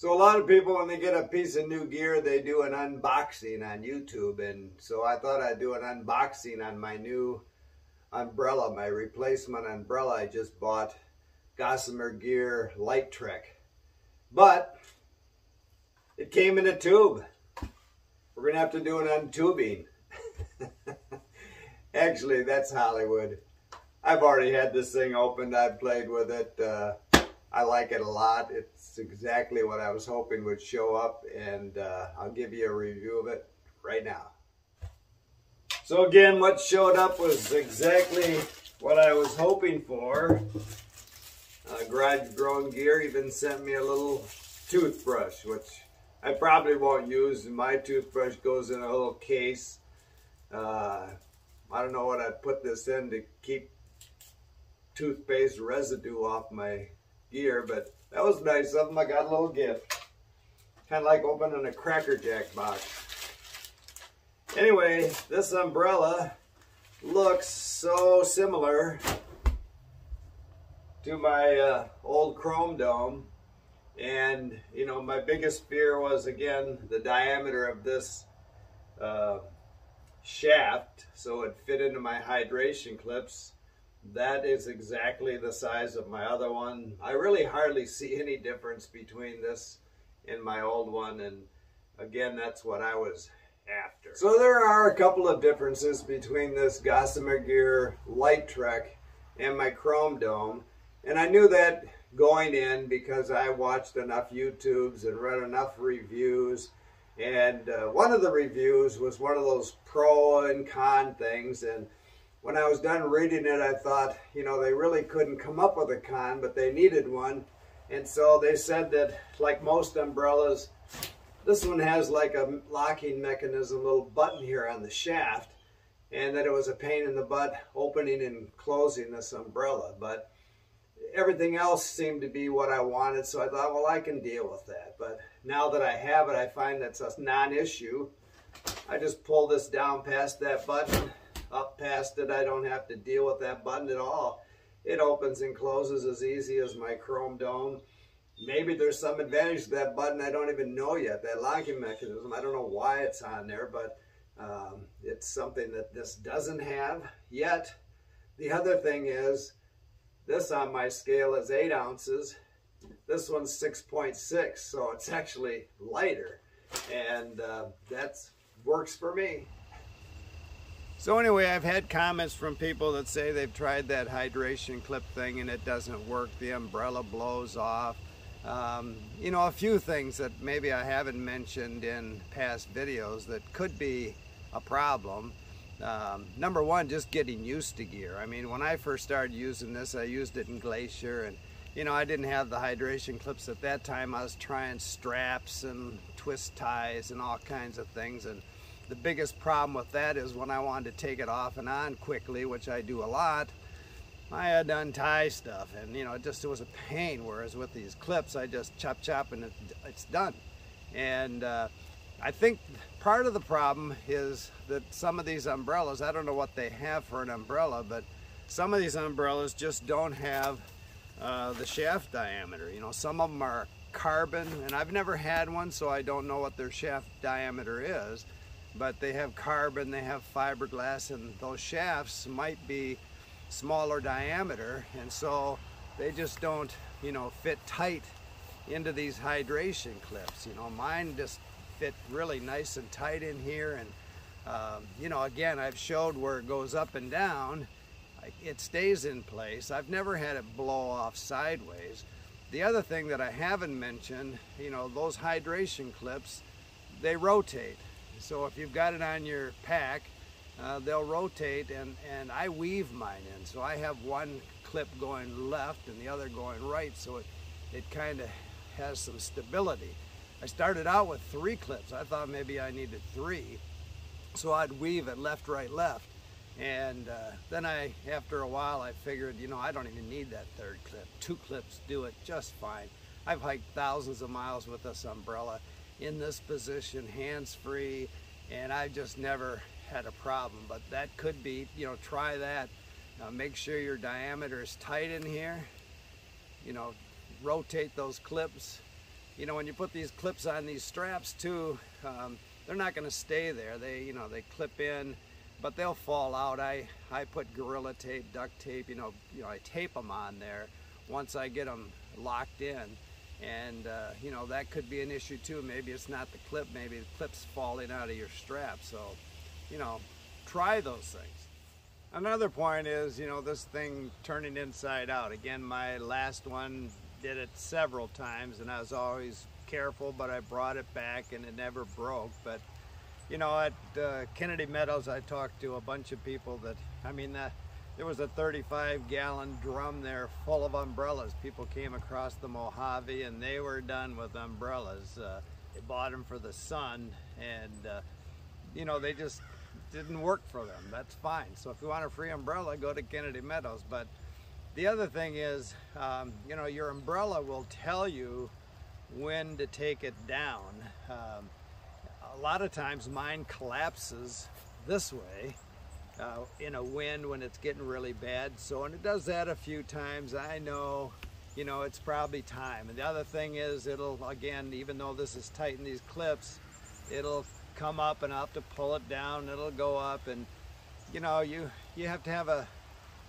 So a lot of people, when they get a piece of new gear, they do an unboxing on YouTube. And so I thought I'd do an unboxing on my new umbrella, my replacement umbrella I just bought, Gossamer Gear LightTrek. But it came in a tube. We're going to have to do an untubing. Actually, that's Hollywood. I've already had this thing opened. I've played with it. I like it a lot. It's exactly what I was hoping would show up, and I'll give you a review of it right now. So again, what showed up was exactly what I was hoping for. Garage Grown Gear even sent me a little toothbrush, which I probably won't use. My toothbrush goes in a little case. I don't know what I'd put this in to keep toothpaste residue off my gear, but that was nice of them. I got a little gift. Kind of like opening a Cracker Jack box. Anyway, this umbrella looks so similar to my old Chrome Dome. And, you know, my biggest fear was, again, the diameter of this shaft, so it fit into my hydration clips. That is exactly the size of my other one. I really hardly see any difference between this and my old one, and again, that's what I was after. So there are a couple of differences between this Gossamer Gear LightTrek and my Chrome Dome, and I knew that going in because I watched enough YouTubes and read enough reviews. And one of the reviews was one of those pro and con things, and when I was done reading it, I thought, you know, they really couldn't come up with a con, but they needed one. And so they said that, like most umbrellas, this one has like a locking mechanism, little button here on the shaft, and that it was a pain in the butt opening and closing this umbrella. But everything else seemed to be what I wanted, so I thought, well, I can deal with that. But now that I have it, I find that's a non-issue. I just pull this down past that button, up past it. I don't have to deal with that button at all. It opens and closes as easy as my Chrome Dome. Maybe there's some advantage to that button I don't even know yet, that locking mechanism. I don't know why it's on there, but it's something that this doesn't have yet. The other thing is, this on my scale is 8 ounces. This one's 6.6, so it's actually lighter, and that works for me. So anyway, I've had comments from people that say they've tried that hydration clip thing and it doesn't work. The umbrella blows off. You know, a few things that maybe I haven't mentioned in past videos that could be a problem. Number one, just getting used to gear. I mean, when I first started using this, I used it in Glacier, and you know, I didn't have the hydration clips at that time. I was trying straps and twist ties and all kinds of things, and the biggest problem with that is when I wanted to take it off and on quickly, which I do a lot, I had to untie stuff, and you know, it was a pain. Whereas with these clips, I just chop chop and it's done. And I think part of the problem is that some of these umbrellas, I don't know what they have for an umbrella, but some of these umbrellas just don't have the shaft diameter. You know, some of them are carbon, and I've never had one, so I don't know what their shaft diameter is, but they have carbon, they have fiberglass, and those shafts might be smaller diameter, and so they just don't, you know, fit tight into these hydration clips. You know, mine just fit really nice and tight in here, and you know, again, I've showed where it goes up and down. It stays in place. I've never had it blow off sideways. The other thing that I haven't mentioned, you know, those hydration clips, they rotate. So if you've got it on your pack, they'll rotate, and I weave mine in, so I have one clip going left and the other going right, so it kind of has some stability. I started out with 3 clips. I thought maybe I needed 3, so I'd weave it left, right, left, and then after a while, I figured, you know, I don't even need that 3rd clip. 2 clips do it just fine. I've hiked thousands of miles with this umbrella in this position, hands-free, and I've just never had a problem. But that could be, you know, try that. Make sure your diameter is tight in here. You know, rotate those clips. you know, when you put these clips on these straps too, they're not going to stay there. They, you know, they clip in, but they'll fall out. I put Gorilla Tape, duct tape, you know, I tape them on there once I get them locked in. And, you know, that could be an issue too. Maybe it's not the clip, maybe the clip's falling out of your strap. So, you know, try those things. Another point is, you know, this thing turning inside out. Again, my last one did it several times and I was always careful, but I brought it back and it never broke. But, you know, at Kennedy Meadows, I talked to a bunch of people that, I mean, there was a 35-gallon drum there full of umbrellas. People came across the Mojave and they were done with umbrellas. They bought them for the sun and, you know, they just didn't work for them. That's fine. So if you want a free umbrella, go to Kennedy Meadows. But the other thing is, you know, your umbrella will tell you when to take it down. A lot of times mine collapses this way. In a wind when it's getting really bad. So when it does that a few times, I know, you know, it's probably time. And the other thing is, it'll, again, even though this is tight in these clips, it'll come up and I'll have to pull it down. It'll go up and, you know, you have to have a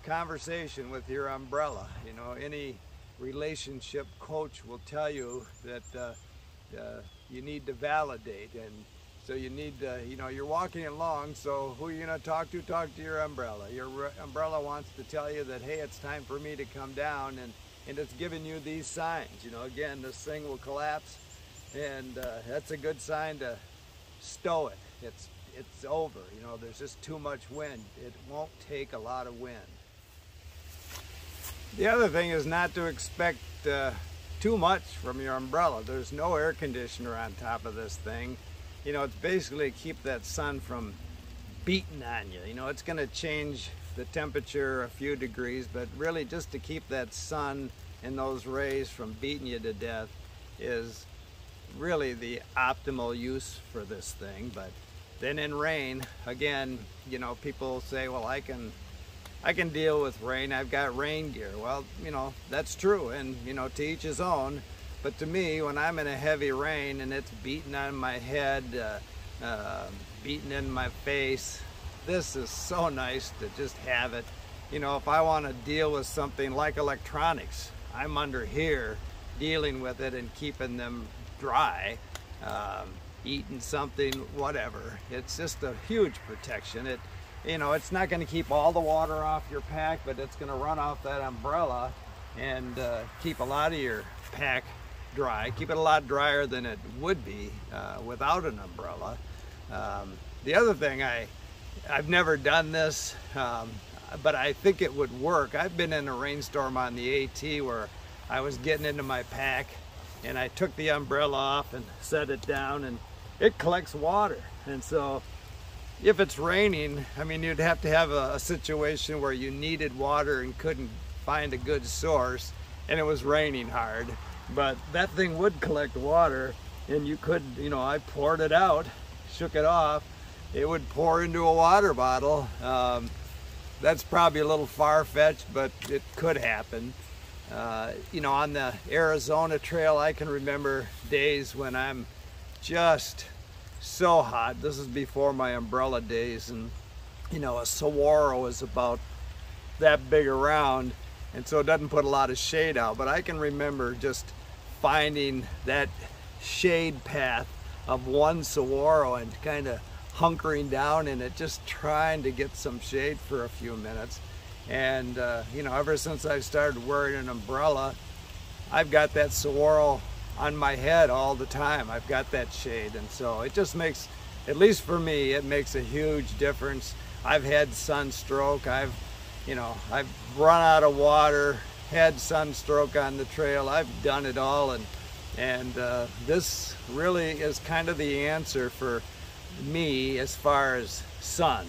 conversation with your umbrella. You know, any relationship coach will tell you that you need to validate, and so you need to, you know, you're walking along, so who are you going to talk to? Talk to your umbrella. Your umbrella wants to tell you that, hey, it's time for me to come down, and it's giving you these signs. You know, again, this thing will collapse, and that's a good sign to stow it. It's over. You know, there's just too much wind. It won't take a lot of wind. The other thing is not to expect too much from your umbrella. There's no air conditioner on top of this thing. You know, it's basically to keep that sun from beating on you. You know, it's going to change the temperature a few degrees, but really just to keep that sun and those rays from beating you to death is really the optimal use for this thing. But then in rain, again, you know, people say, well, I can deal with rain. I've got rain gear. Well, you know, that's true. And, you know, to each his own. But to me, when I'm in a heavy rain and it's beating on my head, beating in my face, this is so nice to just have it. You know, if I want to deal with something like electronics, I'm under here dealing with it and keeping them dry, eating something, whatever. It's just a huge protection. It, you know, it's not going to keep all the water off your pack, but it's going to run off that umbrella and keep a lot of your pack dry, keep it a lot drier than it would be without an umbrella. The other thing, I've never done this, but I think it would work. I've been in a rainstorm on the AT where I was getting into my pack and I took the umbrella off and set it down and it collects water. And so if it's raining, I mean, you'd have to have a situation where you needed water and couldn't find a good source and it was raining hard, but that thing would collect water and you could, you know, I poured it out, shook it off, it would pour into a water bottle. That's probably a little far-fetched, but it could happen. You know, on the Arizona Trail, I can remember days when I'm just so hot. This is before my umbrella days, and, you know, a saguaro is about that big around, and so it doesn't put a lot of shade out, but I can remember just finding that shade path of one saguaro and kind of hunkering down in it, just trying to get some shade for a few minutes. And you know, ever since I started wearing an umbrella, I've got that saguaro on my head all the time. I've got that shade, and so it just makes, at least for me, it makes a huge difference. I've had sunstroke, you know, I've run out of water, had sunstroke on the trail. I've done it all, and this really is kind of the answer for me as far as sun.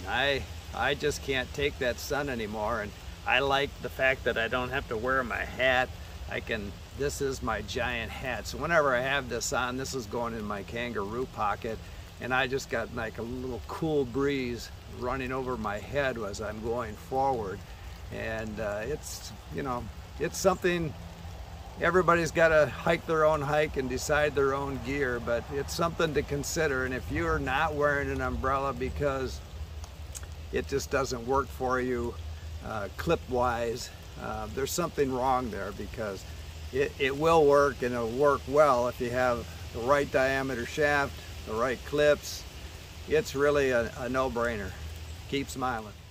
I just can't take that sun anymore, and I like the fact that I don't have to wear my hat. I can, this is my giant hat. So whenever I have this on, this is going in my kangaroo pocket, and I just got like a little cool breeze running over my head as I'm going forward. And it's, you know, it's something everybody's got to hike their own hike and decide their own gear, but it's something to consider. And if you're not wearing an umbrella because it just doesn't work for you clip-wise, there's something wrong there, because it will work, and it'll work well if you have the right diameter shaft, the right clips. It's really a no-brainer. Keep smiling.